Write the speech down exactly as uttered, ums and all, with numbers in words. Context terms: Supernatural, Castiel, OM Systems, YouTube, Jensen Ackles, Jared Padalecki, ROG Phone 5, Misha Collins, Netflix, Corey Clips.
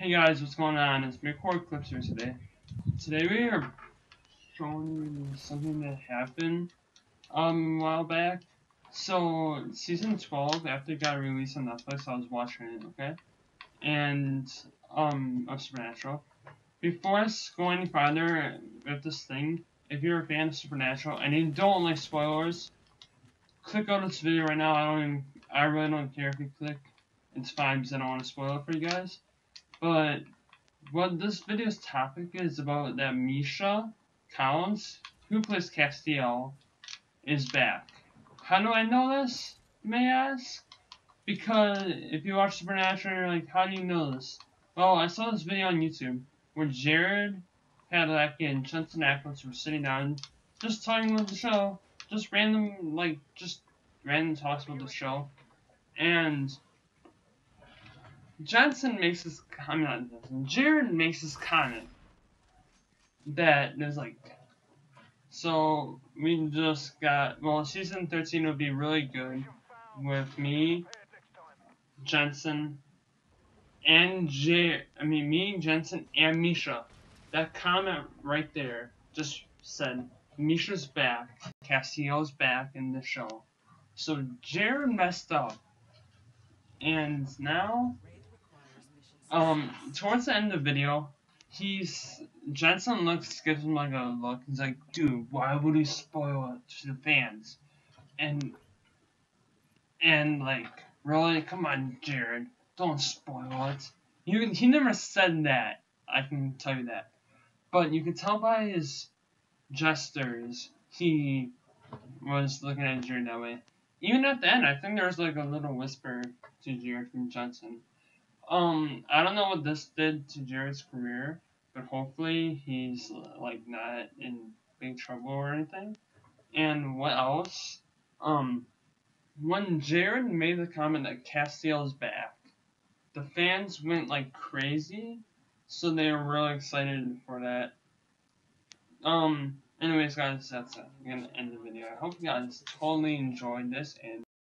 Hey guys, what's going on? It's me, Corey Clips, here today. Today we are showing you something that happened um, a while back. So, season twelve, after it got released on Netflix, I was watching it, okay? And, um, of Supernatural. Before I go any farther with this thing, if you're a fan of Supernatural and you don't like spoilers, click out this video right now. I don't even, I really don't care if you click. It's fine because I don't want to spoil it for you guys. But what this video's topic is about, that Misha Collins, who plays Castiel, is back. How do I know this, you may ask? Because if you watch Supernatural, you're like, how do you know this? Well, I saw this video on YouTube where Jared Padalecki and Jensen Ackles were sitting down just talking about the show. Just random, like, just random talks about the show. And Jensen makes this, I'm not Jensen, Jared makes this comment that there's like, so we just got, well, season thirteen would be really good with me, Jensen, and Jared, I mean, me, Jensen, and Misha. That comment right there just said, Misha's back, Castiel's back in the show. So Jared messed up, and now, Um, towards the end of the video, he's, Jensen looks, gives him like a look, he's like, dude, why would he spoil it to the fans? And, and like, really, come on, Jared, don't spoil it. You, he never said that, I can tell you that. But you can tell by his gestures, he was looking at Jared that way. Even at the end, I think there was like a little whisper to Jared from Jensen. Um, I don't know what this did to Jared's career, but hopefully he's, like, not in big trouble or anything. And what else? Um, when Jared made the comment that Castiel's back, the fans went, like, crazy, so they were really excited for that. Um, anyways, guys, that's it. I'm gonna end the video. I hope you guys totally enjoyed this, and